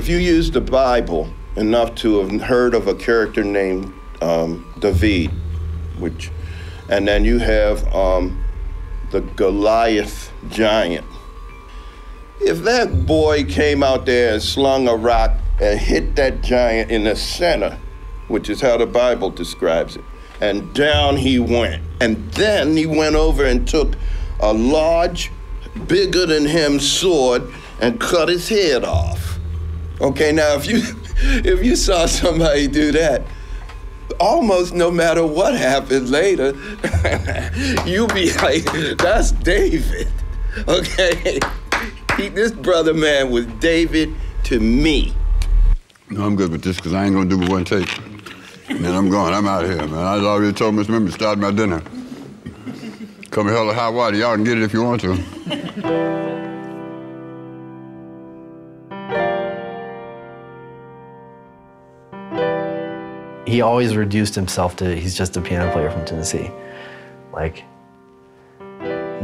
If you use the Bible enough to have heard of a character named David, and then you have the Goliath giant. If that boy came out there and slung a rock and hit that giant in the center, which is how the Bible describes it, and down he went. And then he went over and took a large, bigger than him sword and cut his head off. Okay, now if you saw somebody do that, almost no matter what happened later, you'd be like, that's David, okay? This brother man was David to me. No, I'm good with this because I ain't gonna do but one take. Man, I'm gone, I'm out of here, man. I already told Miss Mimmy to start my dinner. Come hell or high water, y'all can get it if you want to. He always reduced himself to, he's just a piano player from Tennessee. Like,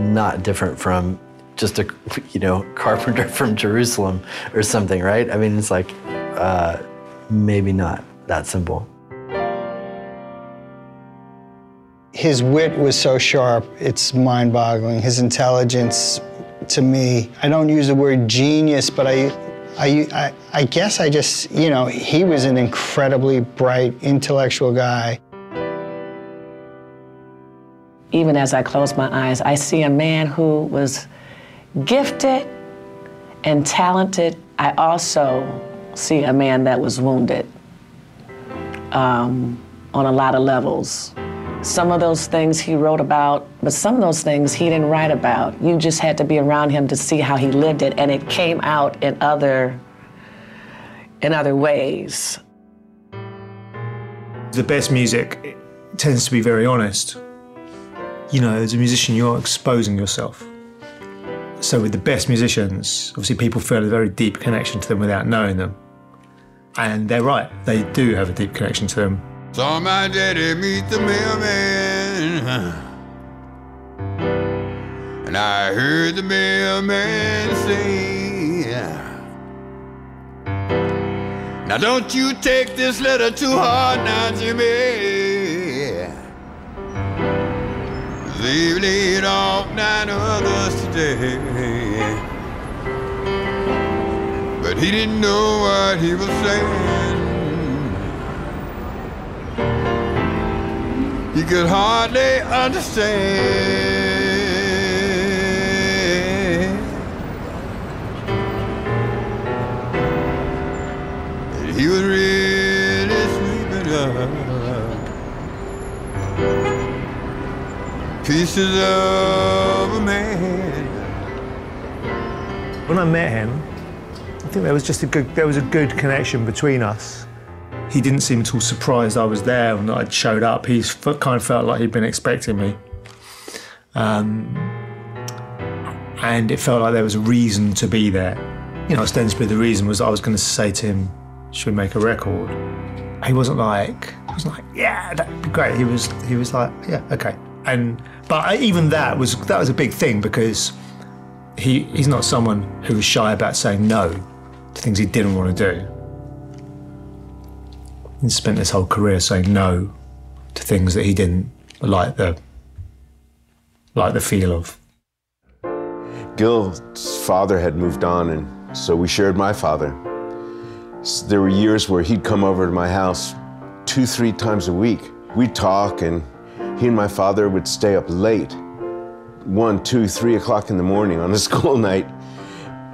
not different from just a, you know, carpenter from Jerusalem or something, right? I mean, it's like, maybe not that simple. His wit was so sharp, it's mind-boggling. His intelligence, to me, I don't use the word genius, but I guess I just, you know, he was an incredibly bright, intellectual guy. Even as I close my eyes, I see a man who was gifted and talented. I also see a man that was wounded on a lot of levels. Some of those things he wrote about, but some of those things he didn't write about. You just had to be around him to see how he lived it, and it came out in other ways. The best music tends to be very honest. You know, as a musician, you're exposing yourself. So with the best musicians, obviously people feel a very deep connection to them without knowing them. And they're right, they do have a deep connection to them. Saw my daddy meet the mailman, and I heard the mailman say, now don't you take this letter too hard now, Jimmy. They've laid off 9 others today. But he didn't know what he was saying. You could hardly understand that he was really sweeping up pieces of a man. When I met him, I think there was a good connection between us. He didn't seem at all surprised I was there and that I'd showed up. He kind of felt like he'd been expecting me. And it felt like there was a reason to be there. You know, ostensibly the reason was I was going to say to him, should we make a record? He wasn't like, yeah, that'd be great. He was like, yeah, okay. But even that was a big thing because he's not someone who was shy about saying no to things he didn't want to do. And spent his whole career saying no to things that he didn't like the feel of. Gil's father had moved on, and so we shared my father. So there were years where he'd come over to my house 2-3 times a week. We'd talk, and he and my father would stay up late, 1, 2, 3 o'clock in the morning on a school night,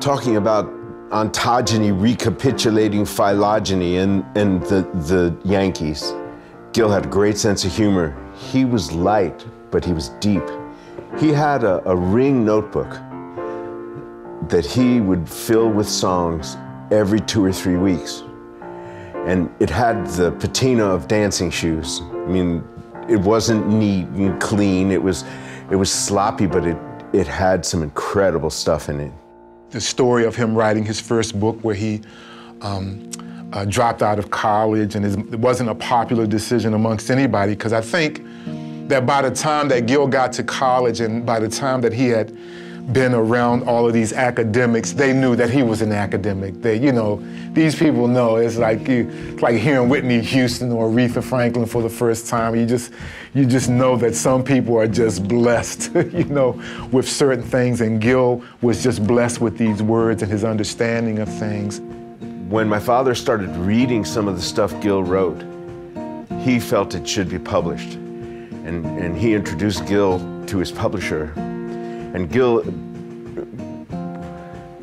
talking about ontogeny, recapitulating phylogeny and the Yankees. Gil had a great sense of humor. He was light, but he was deep. He had a ring notebook that he would fill with songs every 2 or 3 weeks. And it had the patina of dancing shoes. I mean, it wasn't neat and clean. It was sloppy, but it had some incredible stuff in it. The story of him writing his first book where he dropped out of college, and it wasn't a popular decision amongst anybody, because I think that by the time that Gil got to college and by the time that he had been around all of these academics, they knew that he was an academic. They, you know, these people know. It's like hearing Whitney Houston or Aretha Franklin for the first time. You just know that some people are just blessed, you know, with certain things. And Gil was just blessed with these words and his understanding of things. When my father started reading some of the stuff Gil wrote, he felt it should be published. And he introduced Gil to his publisher. And Gil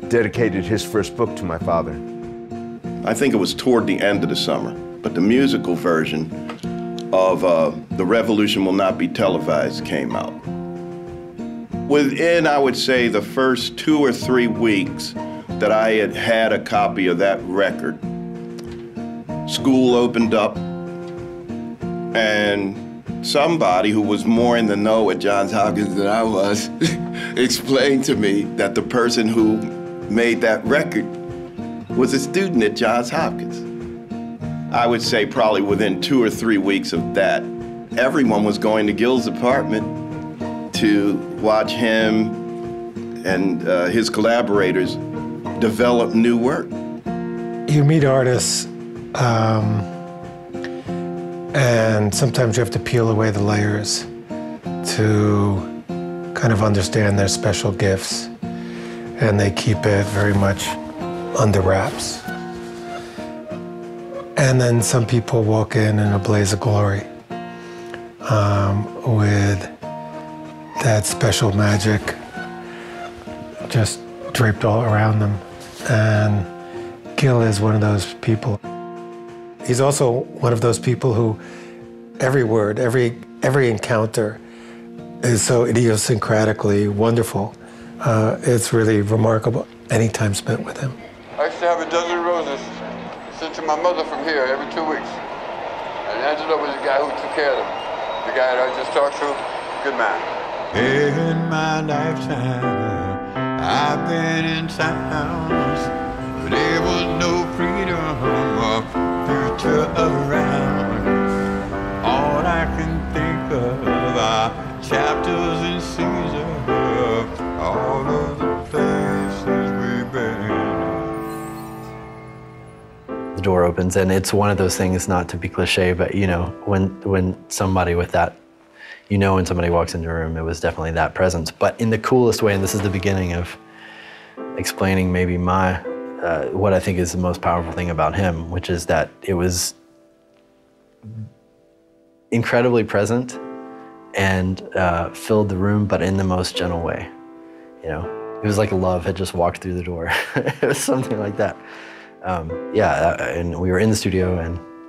dedicated his first book to my father. I think it was toward the end of the summer, but the musical version of The Revolution Will Not Be Televised came out. Within, I would say, the first 2 or 3 weeks that I had had a copy of that record, school opened up, and somebody who was more in the know at Johns Hopkins than I was explained to me that the person who made that record was a student at Johns Hopkins. I would say probably within 2 or 3 weeks of that, everyone was going to Gil's apartment to watch him and his collaborators develop new work. You meet artists, and sometimes you have to peel away the layers to kind of understand their special gifts, and they keep it very much under wraps. And then some people walk in a blaze of glory with that special magic just draped all around them. And Gil is one of those people. He's also one of those people who every word, every encounter is so idiosyncratically wonderful. It's really remarkable, any time spent with him. I used to have a dozen roses sent to my mother from here every 2 weeks. And I ended up with the guy who took care of them. The guy that I just talked to, good man. In my lifetime, I've been in towns, but there was no freedom of around. All I can think of are chapters and seasons of all of the places we've been. The door opens, and it's one of those things, not to be cliche, but you know, when somebody with that, you know, when somebody walks into a room, it was definitely that presence, but in the coolest way. And this is the beginning of explaining maybe my what I think is the most powerful thing about him, which is that it was incredibly present and filled the room, but in the most gentle way. You know, it was like love had just walked through the door. It was something like that. And we were in the studio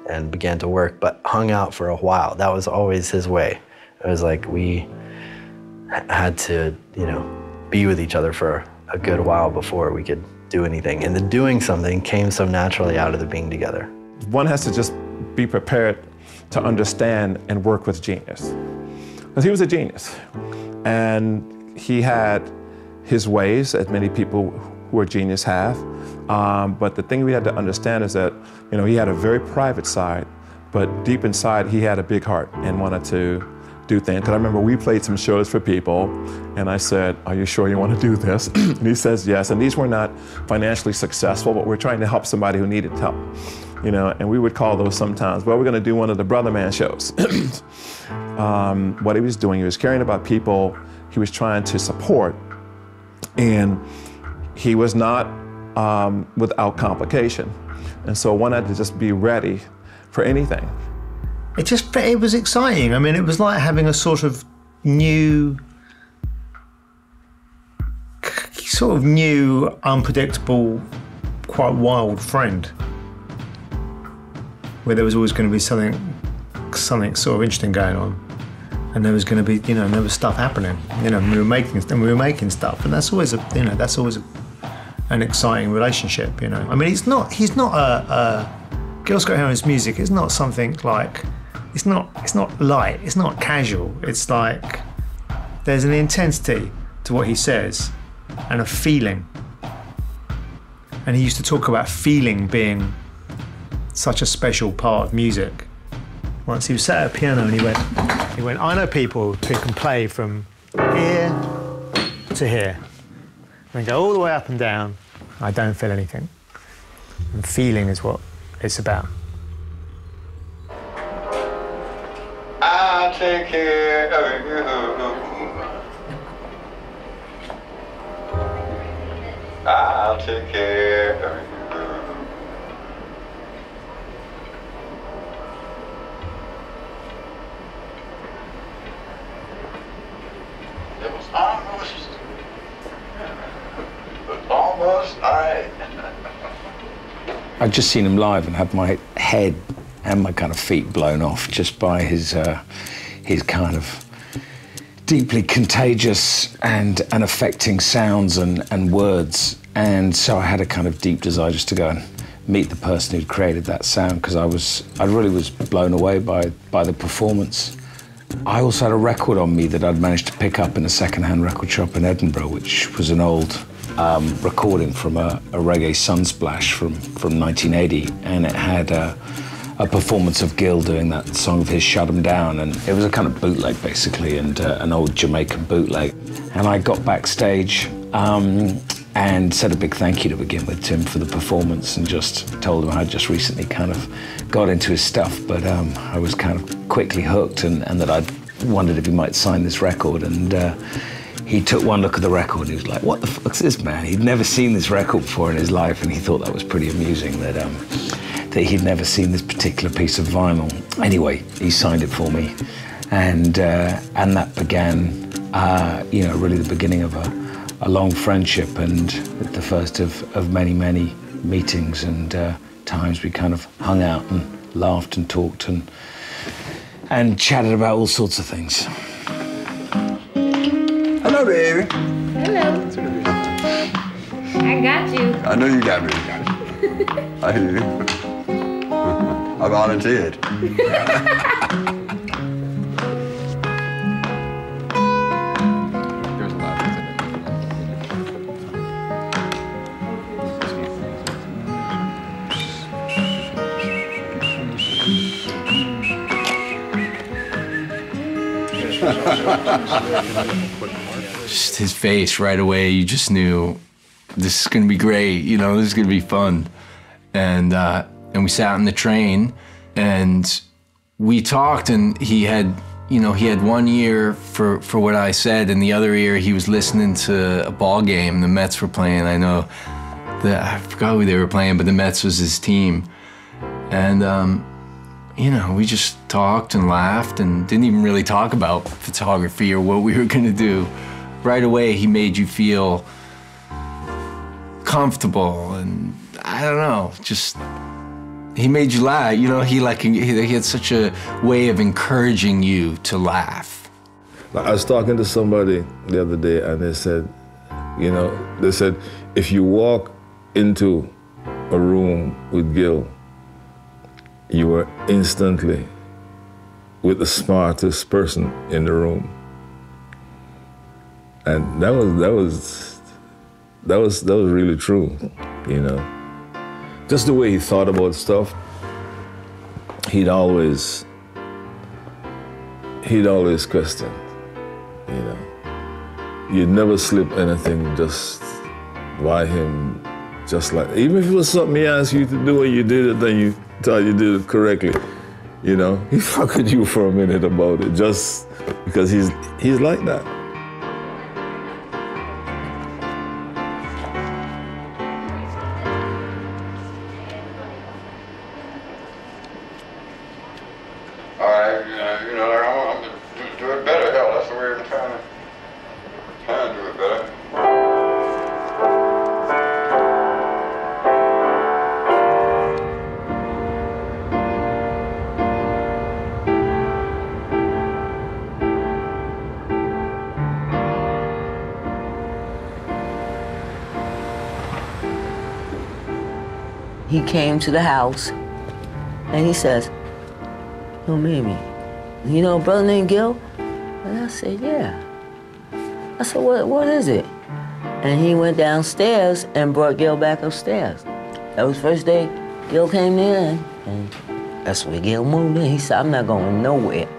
and began to work, but hung out for a while. That was always his way. It was like we had to, you know, be with each other for a good while before we could do anything, and the doing something came so naturally out of the being together. One has to just be prepared to understand and work with genius, because he was a genius, and he had his ways, as many people who are genius have. But the thing we had to understand is that, you know, he had a very private side, but deep inside he had a big heart and wanted to do things. Because I remember we played some shows for people. And I said, are you sure you want to do this? And he says, yes. And these were not financially successful, but we're trying to help somebody who needed help. You know, and we would call those sometimes, well, we're going to do one of the Brother Man shows. What he was doing, he was caring about people he was trying to support. And he was not without complication. And so one had to just be ready for anything. It was exciting. I mean, it was like having a sort of new, unpredictable, quite wild friend, where there was always going to be something sort of interesting going on, and there was going to be, you know, and there was stuff happening, you know, and we were making stuff, and that's always a, you know, that's always an exciting relationship, you know. I mean, Gil Scott-Heron's music is not something like, it's not light, it's not casual. It's like there's an intensity to what he says, and a feeling. And he used to talk about feeling being such a special part of music. Once he was sat at a piano and he went, I know people who can play from here to here. and go all the way up and down. I don't feel anything. And feeling is what it's about. I'll take care of you. I'll take care of you. Almost all right. I'd just seen him live and had my head and my kind of feet blown off just by his kind of deeply contagious and affecting sounds and words. And so I had a kind of deep desire just to go and meet the person who'd created that sound, because I really was blown away by the performance. I also had a record on me that I'd managed to pick up in a second-hand record shop in Edinburgh, which was an old recording from a reggae Sunsplash from 1980, and it had a performance of Gil doing that song of his, Shut 'Em Down, and it was a kind of bootleg, basically, and an old Jamaican bootleg. And I got backstage and said a big thank you to begin with to him for the performance, and just told him I'd just recently kind of got into his stuff, but I was kind of quickly hooked, and that I'd wondered if he might sign this record. And he took one look at the record and he was like, what the fuck's this, man? He'd never seen this record before in his life, and he thought that was pretty amusing, that that he'd never seen this particular piece of vinyl. Anyway, he signed it for me, and that began, you know, really the beginning of a long friendship, and the first of many, many meetings and times we kind of hung out and laughed and talked and chatted about all sorts of things. Hello, baby. Hello. I got you. I know you got me. I hear you. I volunteered. Just his face right away, you just knew this is gonna be great, you know, this is gonna be fun. And we sat in the train and we talked, and he had, you know, he had one ear for what I said, and the other ear he was listening to a ball game. The Mets were playing, I know, I forgot who they were playing, but the Mets was his team. And you know, we just talked and laughed and didn't even really talk about photography or what we were gonna do. Right away, he made you feel comfortable, and I don't know, just, he made you laugh. You know, he had such a way of encouraging you to laugh. I was talking to somebody the other day, and they said, you know, they said, if you walk into a room with Gil, you were instantly with the smartest person in the room. And that was really true, you know. Just the way he thought about stuff, he'd always question, you know. You'd never slip anything just by him, just like, even if it was something he asked you to do and you did it, then you thought you did it correctly, you know. He fucked with you for a minute about it, just because he's like that. He came to the house and he says, "Oh, Mamie, you know a brother named Gil?" And I said, "Yeah." I said, what is it?" And he went downstairs and brought Gil back upstairs. That was the first day Gil came in, and that's where Gil moved in. He said, "I'm not going nowhere."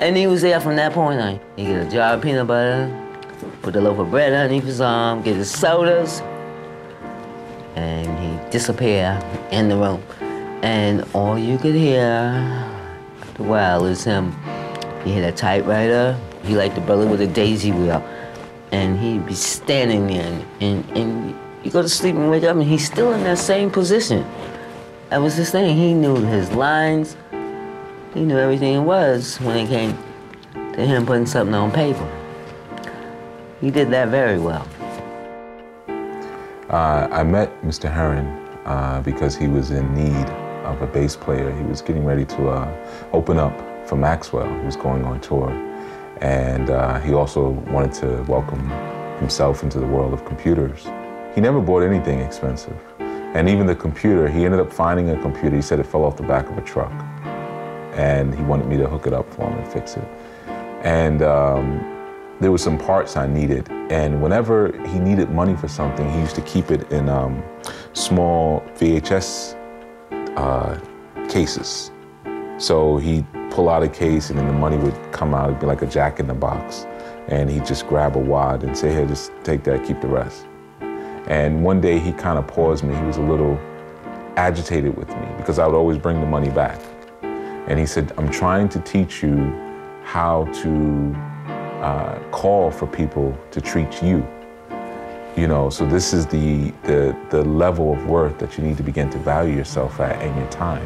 And he was there from that point on. He got a jar of peanut butter, put a loaf of bread underneath his arm, get his sodas, and he disappeared in the room. And all you could hear after a while is him. He had a typewriter. He liked the brother with a daisy wheel. And he'd be standing there, and you go to sleep and wake up, and he's still in that same position. That was his thing. He knew his lines. He knew everything it was when it came to him putting something on paper. He did that very well. I met Mr. Heron because he was in need of a bass player. He was getting ready to open up for Maxwell, who was going on tour. And he also wanted to welcome himself into the world of computers. He never bought anything expensive. And even the computer, he ended up finding a computer. He said it fell off the back of a truck. And he wanted me to hook it up for him and fix it. And there were some parts I needed. And whenever he needed money for something, he used to keep it in small VHS cases. So he'd pull out a case, and then the money would come out. It'd be like a jack in the box. And he'd just grab a wad and say, "Here, just take that, keep the rest." And one day he kind of paused me. He was a little agitated with me because I would always bring the money back. And he said, "I'm trying to teach you how to call for people to treat you. You know, so this is the level of worth that you need to begin to value yourself at and your time."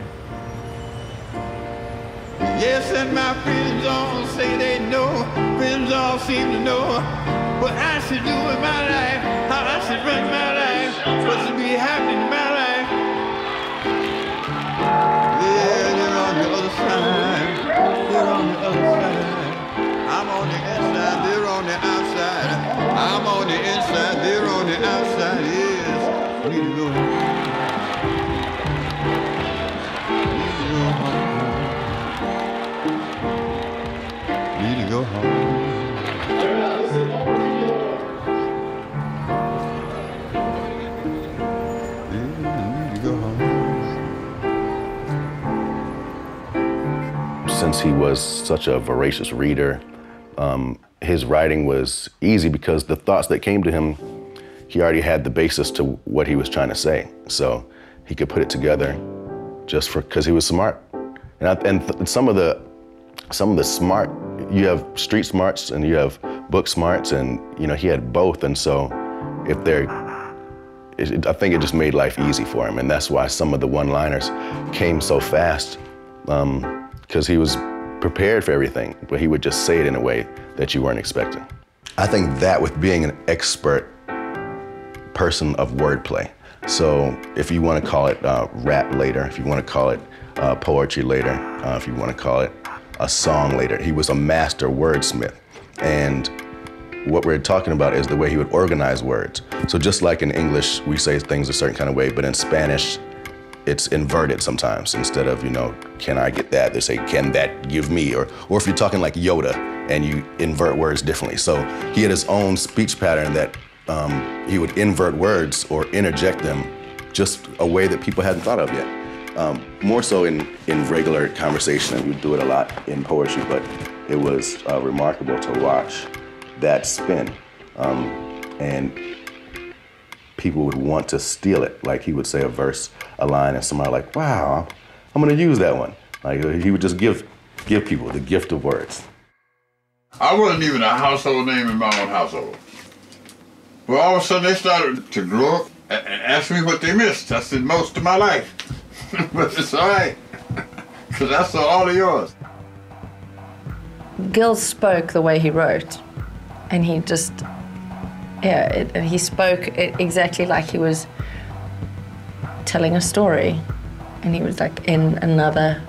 Yes, and my friends all say they know, friends all seem to know what I should do with my life, how I should run my life, what should be happening in my life. Yeah, they're on the other side, they're on the other side. I'm on the inside, they're on the outside. I'm on the inside, they're on the outside, yes. We need to go. Go home. Yeah, go home. Since he was such a voracious reader, his writing was easy because the thoughts that came to him, he already had the basis to what he was trying to say. So he could put it together just because he was smart. And, some of the smart, you have street smarts and you have book smarts, and you know, he had both. And so if they're, I think it just made life easy for him. And that's why some of the one-liners came so fast, because he was prepared for everything, but he would just say it in a way that you weren't expecting. I think that with being an expert person of wordplay. So if you want to call it rap later, if you want to call it poetry later, if you want to call it a song later. He was a master wordsmith. And what we're talking about is the way he would organize words. So just like in English, we say things a certain kind of way, but in Spanish, it's inverted sometimes. Instead of, you know, can I get that? They say, can that give me? Or if you're talking like Yoda and you invert words differently. So he had his own speech pattern that he would invert words or interject them just a way that people hadn't thought of yet. More so in regular conversation, and we do it a lot in poetry, but it was remarkable to watch that spin. And people would want to steal it. Like he would say a verse, a line, and somebody like, wow, I'm gonna use that one. Like he would just give people the gift of words. I wasn't even a household name in my own household. But all of a sudden they started to grow up and ask me what they missed. I said, most of my life. But it's all right, because that's all of yours. Gil spoke the way he wrote, and he just, yeah, and he spoke exactly like he was telling a story, and he was like in another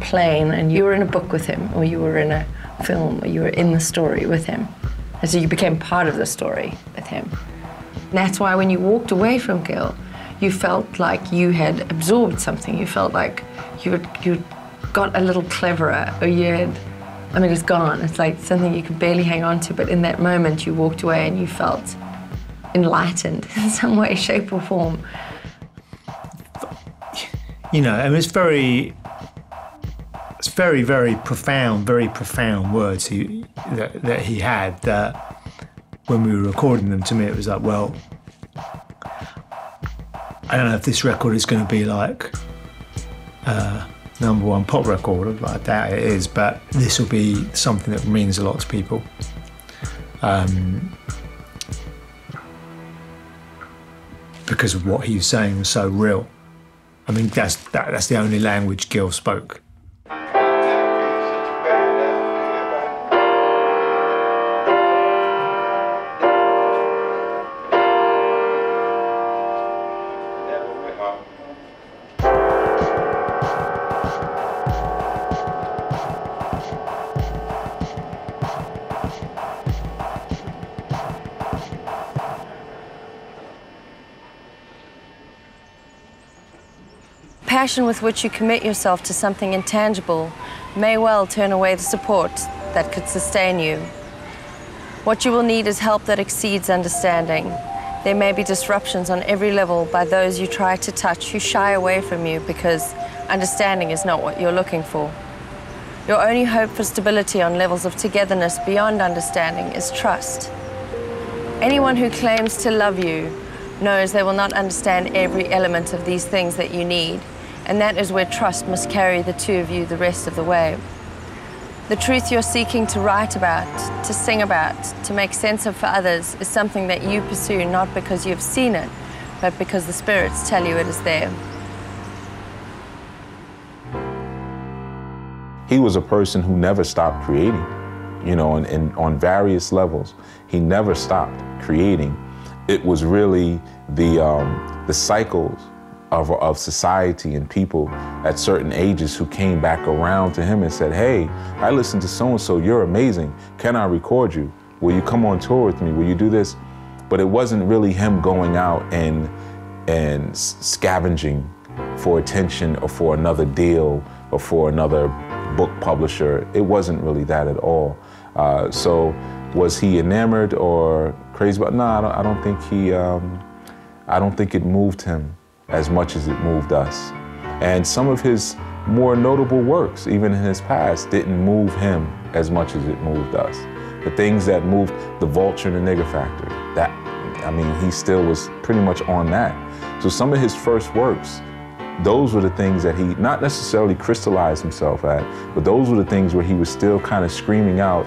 plane, and you were in a book with him, or you were in a film, or you were in the story with him, and so you became part of the story with him. And that's why when you walked away from Gil, you felt like you had absorbed something. You felt like you got a little cleverer, or you had, I mean, it's gone. It's like something you could barely hang on to, but in that moment you walked away and you felt enlightened in some way, shape, or form. You know, I mean, it's very, very profound words that he had that when we were recording them, to me it was like, well, I don't know if this record is going to be like #1 pop record. I doubt it is, but this will be something that means a lot to people. Because of what he was saying was so real. I mean, that's the only language Gil spoke. The passion with which you commit yourself to something intangible may well turn away the support that could sustain you. What you will need is help that exceeds understanding. There may be disruptions on every level by those you try to touch who shy away from you because understanding is not what you're looking for. Your only hope for stability on levels of togetherness beyond understanding is trust. Anyone who claims to love you knows they will not understand every element of these things that you need. And that is where trust must carry the two of you the rest of the way. The truth you're seeking to write about, to sing about, to make sense of for others is something that you pursue not because you've seen it, but because the spirits tell you it is there. He was a person who never stopped creating, you know, and on various levels. He never stopped creating. It was really the cycles of society and people at certain ages who came back around to him and said, hey, I listened to so-and-so, you're amazing. Can I record you? Will you come on tour with me? Will you do this? But it wasn't really him going out and scavenging for attention or for another deal or for another book publisher. It wasn't really that at all. So was he enamored or crazy about? No, I don't think he, I don't think it moved him as much as it moved us. And some of his more notable works, even in his past, didn't move him as much as it moved us. The things that moved The Vulture and The Nigger Factor, that, I mean, he still was pretty much on that. So some of his first works, those were the things that he, not necessarily crystallized himself at, but those were the things where he was still kind of screaming out,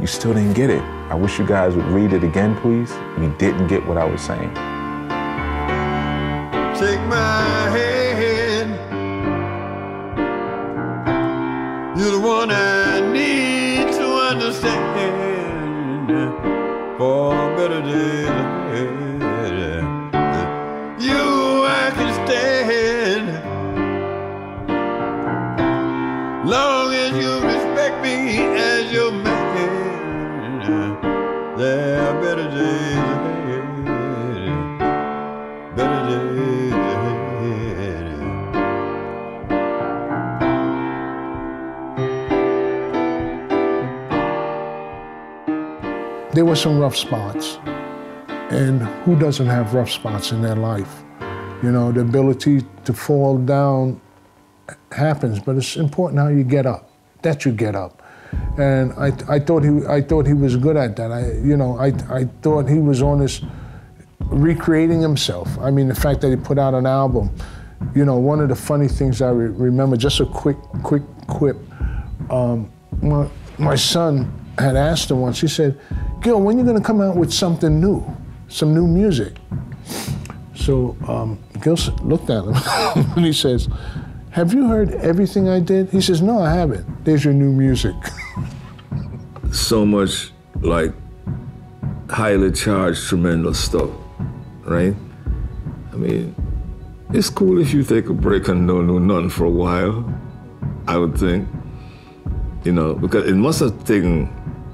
you still didn't get it. I wish you guys would read it again, please. You didn't get what I was saying. Take my hand, you're the one I need to understand, for better days ahead. You I can stand, long as you respect me as your man, there are better days ahead, better days. There were some rough spots, and who doesn't have rough spots in their life? You know, the ability to fall down happens, but it's important how you get up, that you get up. And I thought he was good at that. I thought he was on this, recreating himself. I mean, the fact that he put out an album, you know, one of the funny things I remember, just a quick quip, my son had asked him once, he said, Gil, when are you gonna come out with something new? Some new music? So Gil looked at him and he says, have you heard everything I did? He says, no, I haven't. There's your new music. So much like highly charged, tremendous stuff, right? I mean, it's cool if you take a break and don't do nothing for a while, I would think. You know, because it must have taken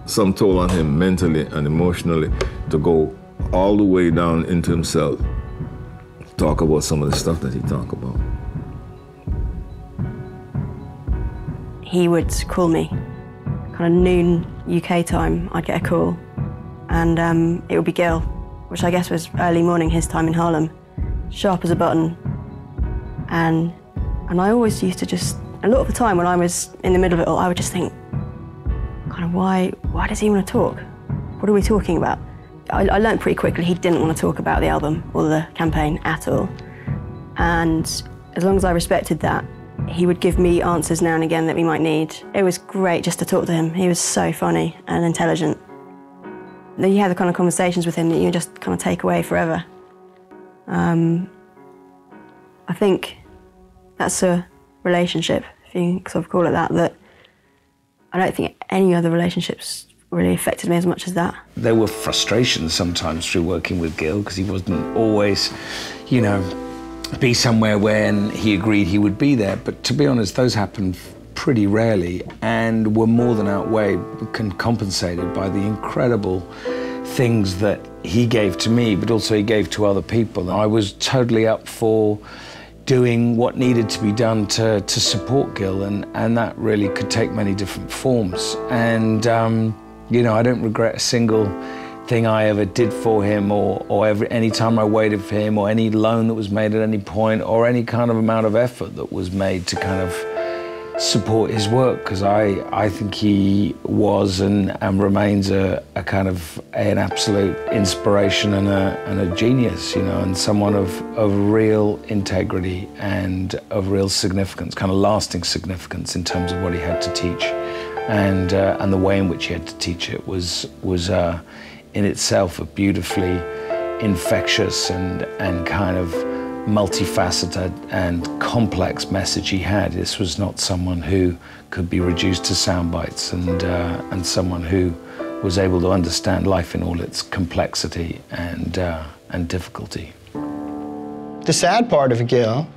some toll on him mentally and emotionally to go all the way down into himself, talk about some of the stuff that he talked about. He would call me, kind of noon UK time, I'd get a call, and it would be Gil, which I guess was early morning his time in Harlem, sharp as a button. And I always used to just, a lot of the time when I was in the middle of it all, I would just think, kind of, why does he want to talk? What are we talking about? I learned pretty quickly he didn't want to talk about the album or the campaign at all. And as long as I respected that, he would give me answers now and again that we might need. It was great just to talk to him. He was so funny and intelligent. You had the kind of conversations with him that you just kind of take away forever. I think that's a relationship, if you can sort of call it that, that I don't think any other relationships really affected me as much as that. There were frustrations sometimes through working with Gil, because he wasn't always, you know, be somewhere when he agreed he would be there. But to be honest, those happened pretty rarely and were more than outweighed and compensated by the incredible things that he gave to me, but also he gave to other people. I was totally up for doing what needed to be done to support Gil, and that really could take many different forms. And, you know, I don't regret a single thing I ever did for him, or any time I waited for him, or any loan that was made at any point, or any kind of amount of effort that was made to kind of support his work, because I think he was and remains a kind of an absolute inspiration and a genius, you know, and someone of real integrity and of real significance, kind of lasting significance in terms of what he had to teach, and the way in which he had to teach it was in itself a beautifully infectious and kind of multifaceted and complex message he had. This was not someone who could be reduced to sound bites, and someone who was able to understand life in all its complexity and difficulty. The sad part of Gil,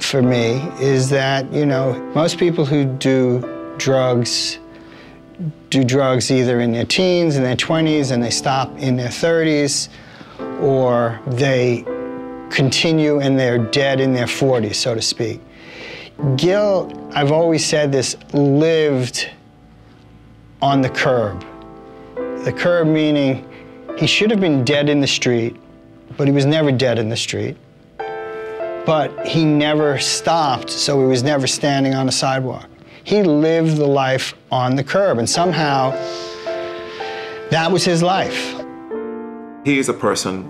for me, is that, you know, most people who do drugs either in their teens, in their 20s, and they stop in their 30s, or they continue and they're dead in their 40s, so to speak. Gil, I've always said this, lived on the curb. The curb meaning he should have been dead in the street, but he was never dead in the street. But he never stopped, so he was never standing on a sidewalk. He lived the life on the curb, and somehow that was his life. He is a person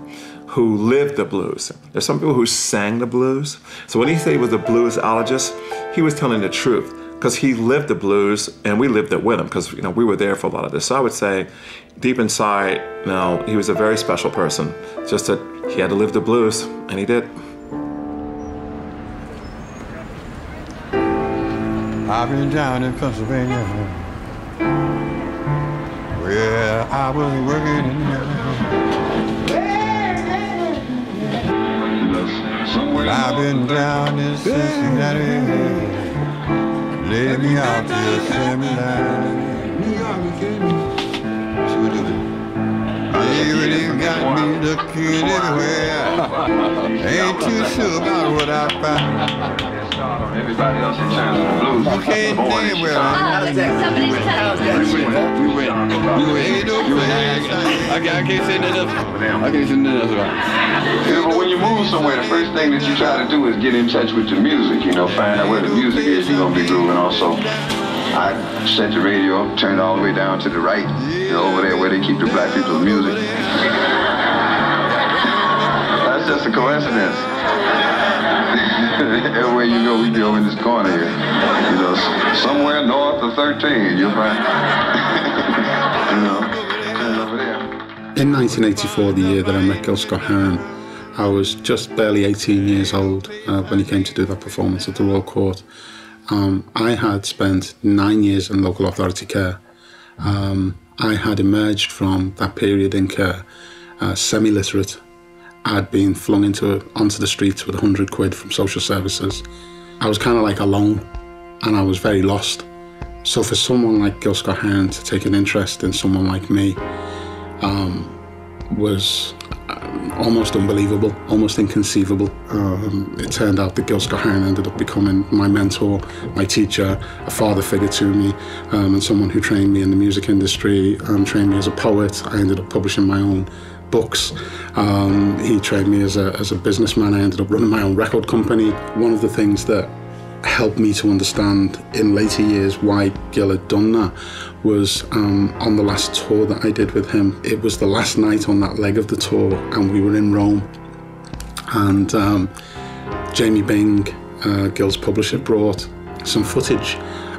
who lived the blues. There's some people who sang the blues. So when he said he was a bluesologist, he was telling the truth, because he lived the blues and we lived it with him, because, you know, we were there for a lot of this. So I would say, deep inside, you know, he was a very special person, just that he had to live the blues, and he did. I've been down in Pennsylvania, where I was working in the... I've been down in Cincinnati, laid me out to the seminary. They really got me looking everywhere. Ain't too sure about what I found. Everybody else in town. You can't name where I'm at. We went. I can't say nothing else. I can't say nothing else about it. Yeah, but when you move somewhere, the first thing that you try to do is get in touch with the music, you know, find out where the music is you're going to be grooving also. I set the radio up, turned all the way down to the right, you know, over there where they keep the black people's music. That's just a coincidence. Everywhere you go, we be over in this corner here. You know, somewhere north of 13, you'll find, you know, over there. In 1984, the year that I met Gil Scott-Heron, I was just barely 18 years old when he came to do that performance at the Royal Court. I had spent 9 years in local authority care. I had emerged from that period in care semi-literate. I'd been flung onto the streets with 100 quid from social services. I was kind of like alone, and I was very lost. So for someone like Gil Scott-Heron to take an interest in someone like me was almost unbelievable, almost inconceivable. It turned out that Gil Scott-Heron ended up becoming my mentor, my teacher, a father figure to me, and someone who trained me in the music industry, trained me as a poet. I ended up publishing my own books. He trained me as a businessman. I ended up running my own record company. One of the things that helped me to understand in later years why Gil had done that was on the last tour that I did with him. It was the last night on that leg of the tour, and we were in Rome, and Jamie Bing, Gil's publisher, brought some footage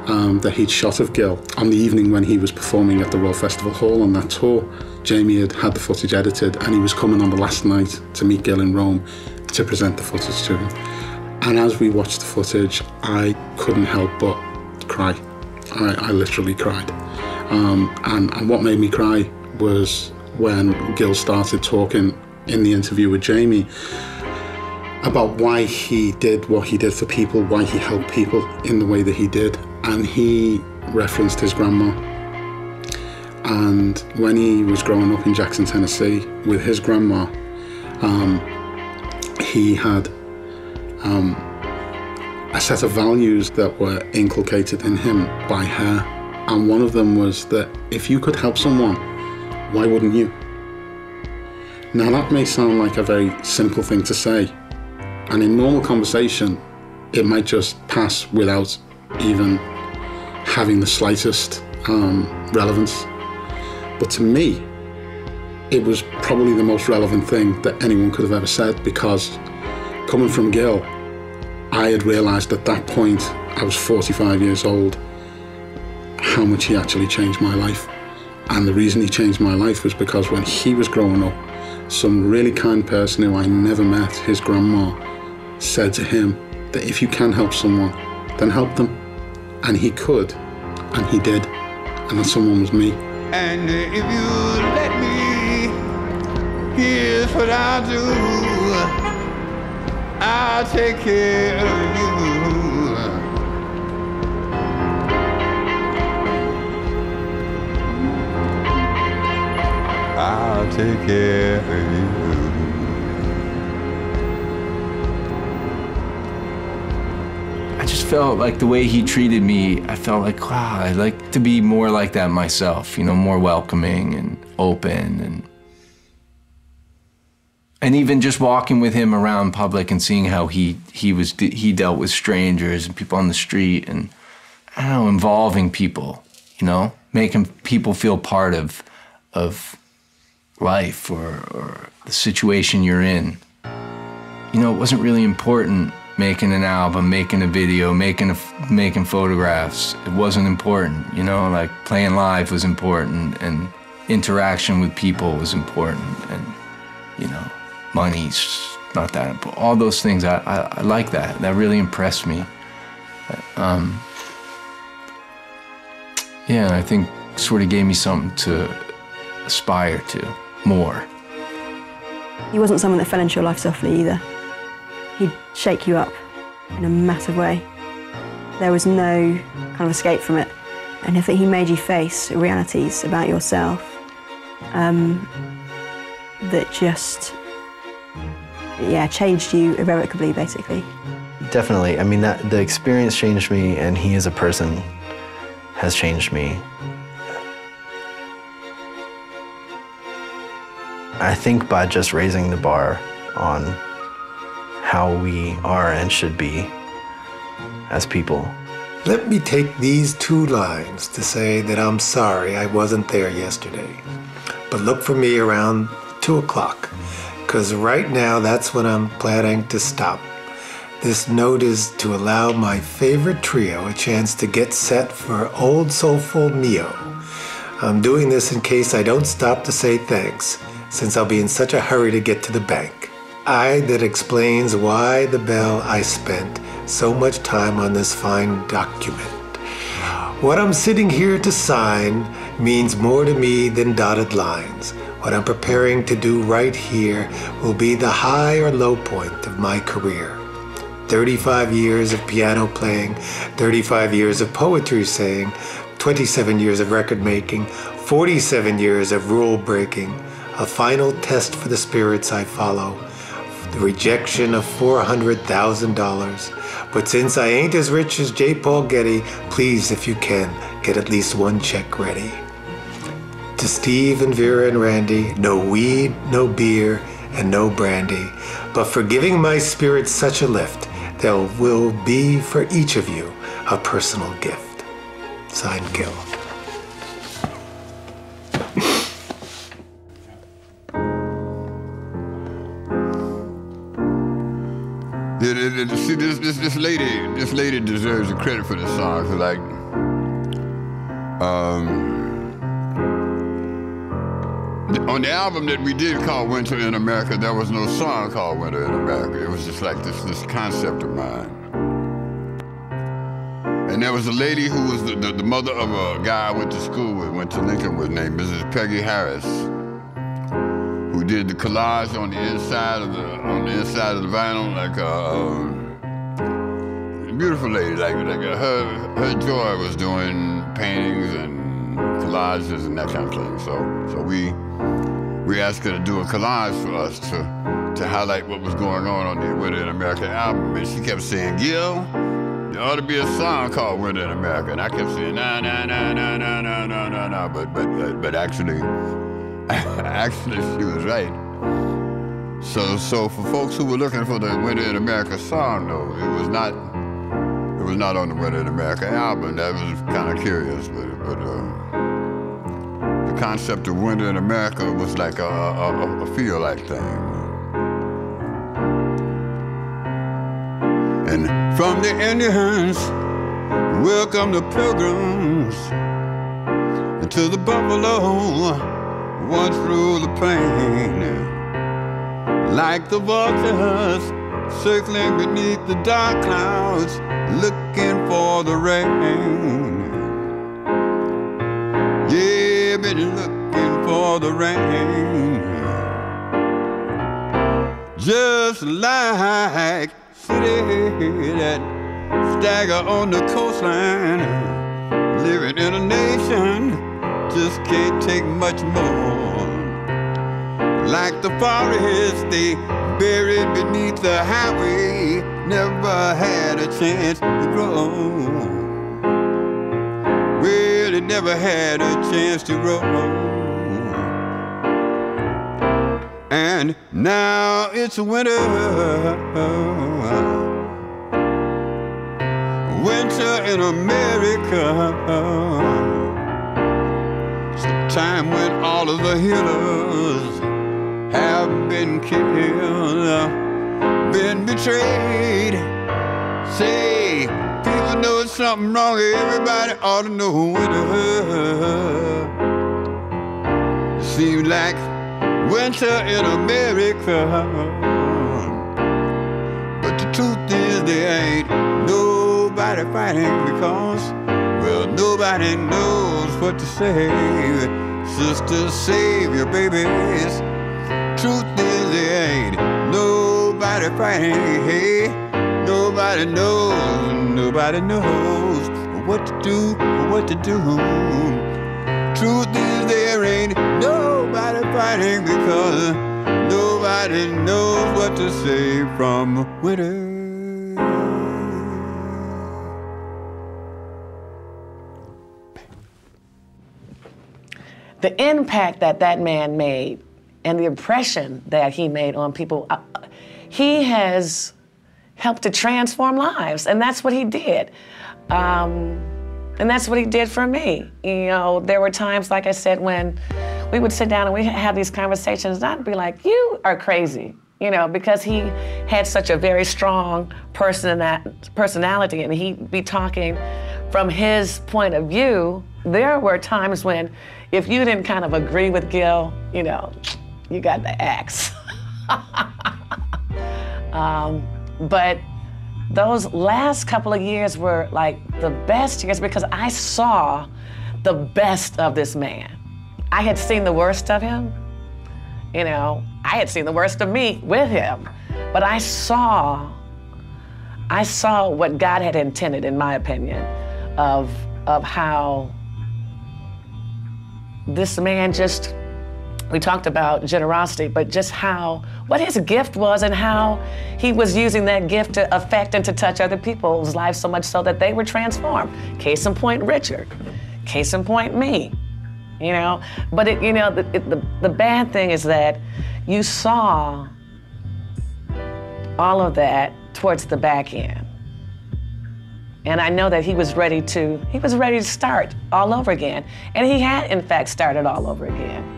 that he'd shot of Gil on the evening when he was performing at the Royal Festival Hall on that tour. Jamie had had the footage edited, and he was coming on the last night to meet Gil in Rome to present the footage to him. And as we watched the footage, I couldn't help but cry. I literally cried. And what made me cry was when Gil started talking in the interview with Jamie about why he did what he did for people, why he helped people in the way that he did. And he referenced his grandma. And when he was growing up in Jackson, Tennessee, with his grandma, he had a set of values that were inculcated in him by her. And one of them was that if you could help someone, why wouldn't you? Now that may sound like a very simple thing to say, and in normal conversation, it might just pass without even having the slightest relevance. But to me, it was probably the most relevant thing that anyone could have ever said, because coming from Gil, I had realised at that point, I was 45 years old, how much he actually changed my life. And the reason he changed my life was because when he was growing up, some really kind person who I never met, his grandma, said to him that if you can help someone, then help them. And he could, and he did, and that someone was me. And if you let me, here's what I'll do. I'll take care of you. I'll take care of you. I just felt like the way he treated me, I felt like, wow, I'd like to be more like that myself, you know, more welcoming and open. And even just walking with him around public and seeing how he dealt with strangers and people on the street, and, I don't know, involving people, you know, making people feel part of life or the situation you're in. You know, it wasn't really important making an album, making a video, making photographs. It wasn't important, you know, like playing live was important, and interaction with people was important, and, you know, money's not that important. All those things, I like that. That really impressed me. Yeah, I think sort of gave me something to aspire to more. He wasn't someone that fell into your life softly either. He'd shake you up in a massive way. There was no kind of escape from it. And I think he made you face realities about yourself that just, yeah, changed you irrevocably, basically. Definitely. I mean, that the experience changed me, and he as a person has changed me. I think by just raising the bar on how we are and should be as people. Let me take these two lines to say that I'm sorry I wasn't there yesterday, but look for me around 2 o'clock, because right now that's when I'm planning to stop. This note is to allow my favorite trio a chance to get set for Old Soulful Neo. I'm doing this in case I don't stop to say thanks, since I'll be in such a hurry to get to the bank. That explains why the bell I spent so much time on this fine document. What I'm sitting here to sign means more to me than dotted lines. What I'm preparing to do right here will be the high or low point of my career. 35 years of piano playing, 35 years of poetry saying, 27 years of record making, 47 years of rule breaking, a final test for the spirits I follow. The rejection of $400,000. But since I ain't as rich as J. Paul Getty, please, if you can, get at least one check ready. To Steve and Vera and Randy, no weed, no beer, and no brandy, but for giving my spirit such a lift there will be for each of you a personal gift. Signed, Gil. See, this lady deserves the credit for the songs. Like, on the album that we did called Winter in America, there was no song called Winter in America. It was just like this concept of mine. And there was a lady who was the mother of a guy I went to school with, went to Lincoln with, named Mrs. Peggy Harris, who did the collage on the inside of the vinyl, like a beautiful lady. Like her joy was doing paintings and collages and that kind of thing. So we asked her to do a collage for us to highlight what was going on the Winter in America album, and she kept saying, Gil, there ought to be a song called Winter in America. And I kept saying, nah, but actually she was right. So for folks who were looking for the Winter in America song, though, it was not on the Winter in America album. That was kind of curious, but the concept of Winter in America was like a feel-like thing. And from the Indians, welcome the Pilgrims, and to the buffalo, once ruled the plain. Like the vultures, circling beneath the dark clouds, looking for the rain. Yeah, been looking for the rain. Just like city that stagger on the coastline, living in a nation, just can't take much more. Like the forest they buried beneath the highway, never had a chance to grow. Well, they never had a chance to grow. And now it's winter. Winter in America. It's the time when all of the healers have been killed, been betrayed. Say, people know it's something wrong. Everybody ought to know winter. Seems like winter in America. But the truth is there ain't no nobody fighting because, well, nobody knows what to say. Sister, save your babies. Truth is, there ain't nobody fighting. Hey, nobody knows, nobody knows what to do, what to do. Truth is, there ain't nobody fighting because nobody knows what to say from winter. The impact that man made and the impression that he made on people, he has helped to transform lives, and that's what he did. And that's what he did for me. You know, there were times, like I said, when we would sit down and we have these conversations, and I'd be like, you are crazy, you know, because he had such a very strong personality, and he'd be talking from his point of view. There were times when if you didn't kind of agree with Gil, you know, you got the axe. But those last couple of years were like the best years because I saw the best of this man. I had seen the worst of him. You know, I had seen the worst of me with him, but I saw what God had intended, in my opinion, of how this man just, we talked about generosity, but just what his gift was and how he was using that gift to affect and to touch other people's lives so much so that they were transformed. Case in point, Richard. Case in point, me. You know, but it, you know, the bad thing is that you saw all of that towards the back end. And I know that he was ready to start all over again. And he had, in fact, started all over again.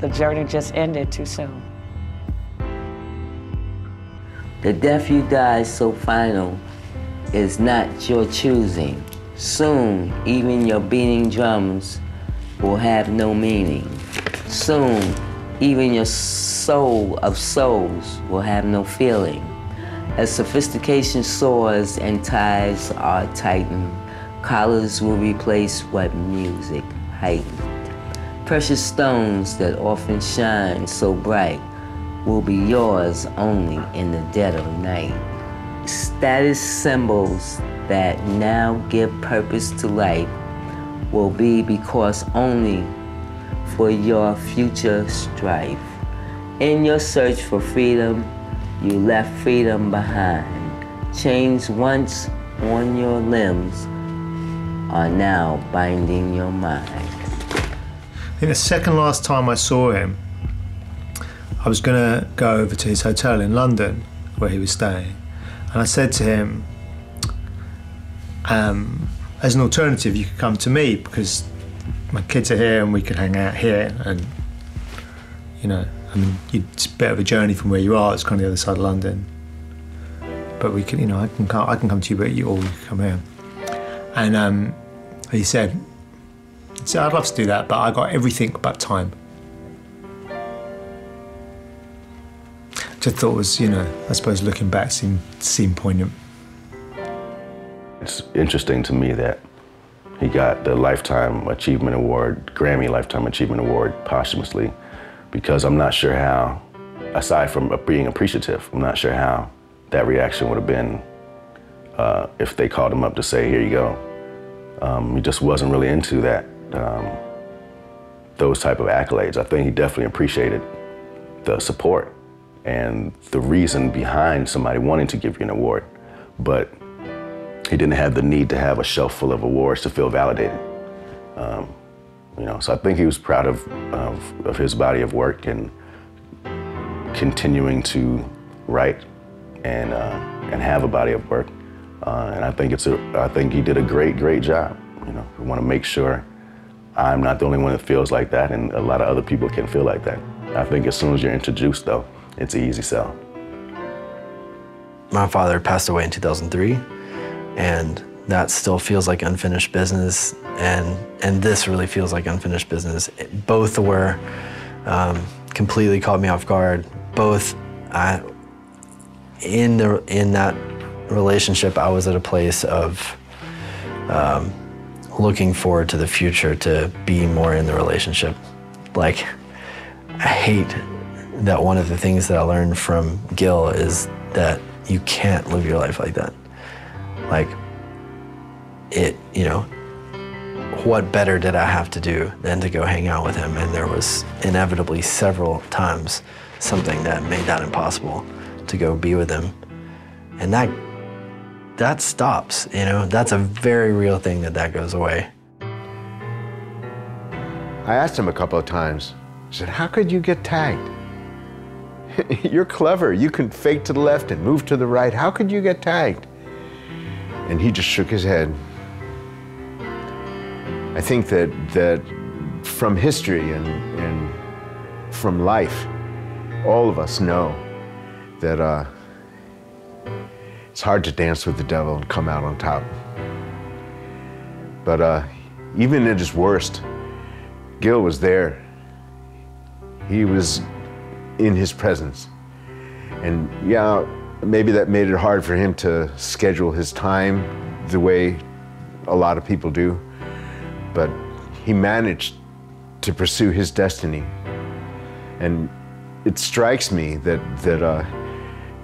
The journey just ended too soon. The death you die is so final, is not your choosing. Soon, even your beating drums will have no meaning. Soon, even your soul of souls will have no feeling. As sophistication soars and ties are tightened, collars will replace what music heightened. Precious stones that often shine so bright will be yours only in the dead of night. Status symbols that now give purpose to life will be because only for your future strife. In your search for freedom, you left freedom behind. Chains once on your limbs are now binding your mind. I think the second last time I saw him, I was gonna go over to his hotel in London where he was staying. And I said to him, as an alternative, you could come to me because my kids are here and we could hang out here. And, you know, I mean, it's a bit of a journey from where you are. It's kind of the other side of London. But we can, you know, I can come to you, but you can come here. And he said, I'd love to do that, but I got everything but time. Which I thought was, you know, I suppose looking back seemed poignant. It's interesting to me that he got the Lifetime Achievement Award, Grammy Lifetime Achievement Award posthumously, because I'm not sure how, aside from being appreciative, I'm not sure how that reaction would have been if they called him up to say, here you go. He just wasn't really into that, those type of accolades. I think he definitely appreciated the support and the reason behind somebody wanting to give you an award, but he didn't have the need to have a shelf full of awards to feel validated. You know, so I think he was proud of his body of work and continuing to write and have a body of work. And I think I think he did a great job. You know, I want to make sure I'm not the only one that feels like that, and a lot of other people can feel like that. I think as soon as you're introduced, though, it's an easy sell. My father passed away in 2003. And that still feels like unfinished business, and this really feels like unfinished business. Both were completely caught me off guard. Both, in that relationship, I was at a place of looking forward to the future to be more in the relationship. Like, I hate that one of the things that I learned from Gil is that you can't live your life like that. Like, you know, what better did I have to do than to go hang out with him? And there was inevitably several times something that made that impossible to go be with him. And that stops, you know? That's a very real thing that goes away. I asked him a couple of times, I said, how could you get tagged? You're clever, you can fake to the left and move to the right. How could you get tagged? And he just shook his head. I think that from history and from life, all of us know that it's hard to dance with the devil and come out on top. But even at his worst, Gil was there. He was in his presence. And yeah, maybe that made it hard for him to schedule his time the way a lot of people do, but he managed to pursue his destiny. And it strikes me that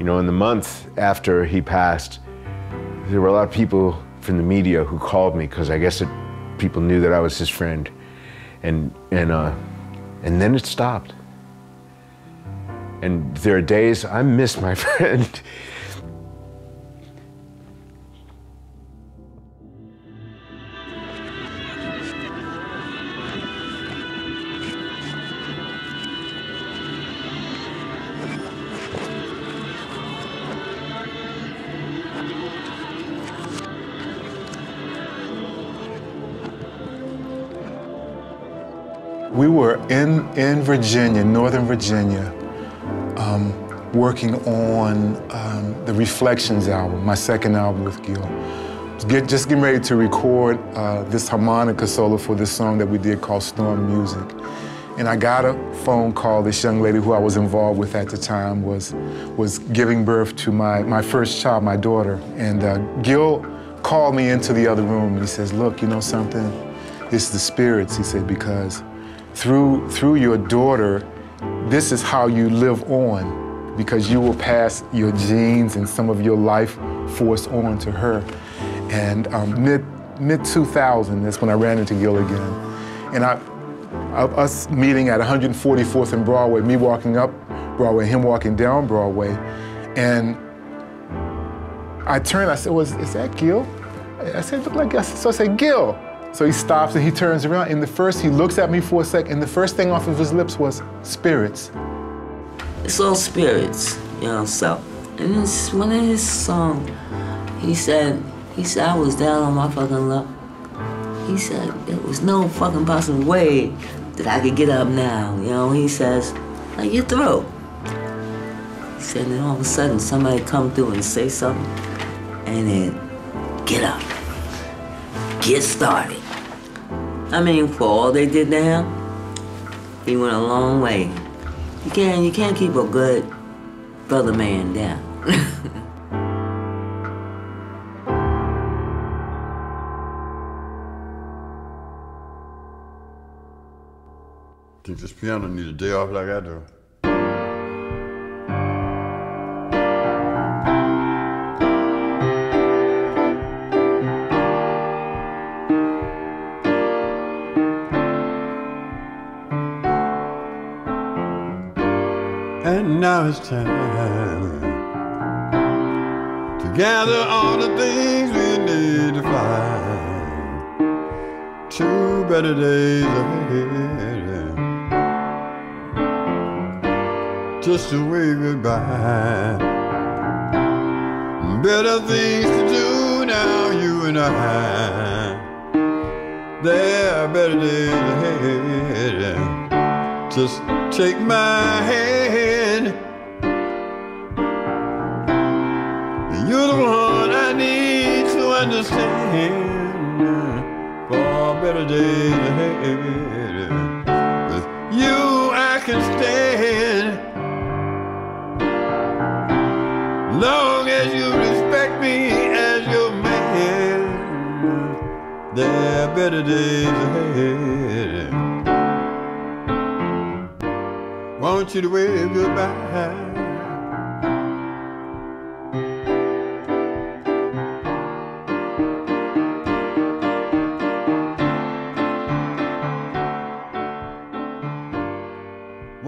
you know, in the month after he passed, there were a lot of people from the media who called me because I guess people knew that I was his friend, and then it stopped. And there are days I miss my friend. We were in Virginia, Northern Virginia, working on the Reflections album, my second album with Gil. Just getting ready to record this harmonica solo for this song that we did called Storm Music. And I got a phone call. This young lady who I was involved with at the time was giving birth to my first child, my daughter. And Gil called me into the other room and he says, look, you know something? It's the spirits, he said, because through your daughter, this is how you live on, because you will pass your genes and some of your life force on to her. And mid-2000, that's when I ran into Gil again. And us meeting at 144th and Broadway, me walking up Broadway, him walking down Broadway. And I turned, I said, is that Gil? I said, look like, so I said, Gil. So he stops and he turns around, and he looks at me for a sec, and the first thing off of his lips was spirits. It's all spirits, you know, so. And it's one of his songs, he said, I was down on my fucking luck. He said, there was no fucking possible way that I could get up now, you know? He says, like, you're through. He said, and then all of a sudden, somebody come through and say something, and then get up, get started. I mean, for all they did to him, he went a long way. You can't keep a good brother man down. Think this piano needs a day off like I do. And now it's time to gather all the things we need to find. Two better days ahead. Just a way goodbye. Better things to do now, you and I. There are better days ahead. Just take my hand. You're the one I need to understand. For better days ahead. With you I can stand. Long as you respect me as your man, there are better days ahead. Want you to wave goodbye.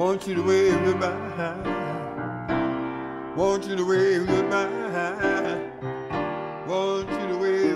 Want you to wave goodbye. Want you to wave goodbye. Want you to wave.